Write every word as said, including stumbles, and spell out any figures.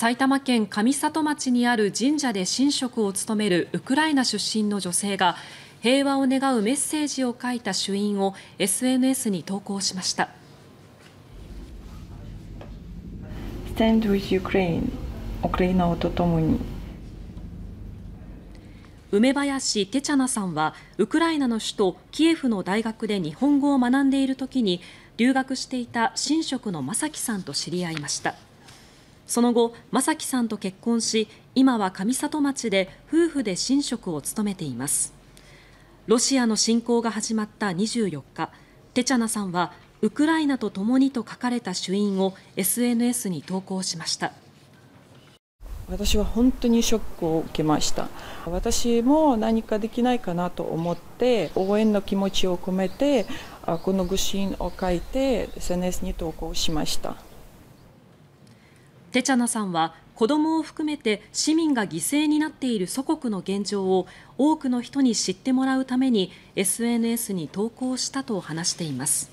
埼玉県上里町にある神社で神職を務めるウクライナ出身の女性が平和を願うメッセージを書いた朱印を エスエヌエス に投稿しました。Stand with Ukraine、ウクライナと共に。梅林テチャナさんはウクライナの首都キエフの大学で日本語を学んでいるときに留学していた神職の正樹さんと知り合いました。その後、正樹さんと結婚し、今は上里町で夫婦で神職を務めています。ロシアの侵攻が始まったにじゅうよっか、テチャナさんはウクライナと共にと書かれた朱印を エスエヌエス に投稿しました。私は本当にショックを受けました。私も何かできないかなと思って、応援の気持ちを込めて、この御朱印を書いて エスエヌエス に投稿しました。テチャナさんは子どもを含めて市民が犠牲になっている祖国の現状を多くの人に知ってもらうために エスエヌエス に投稿したと話しています。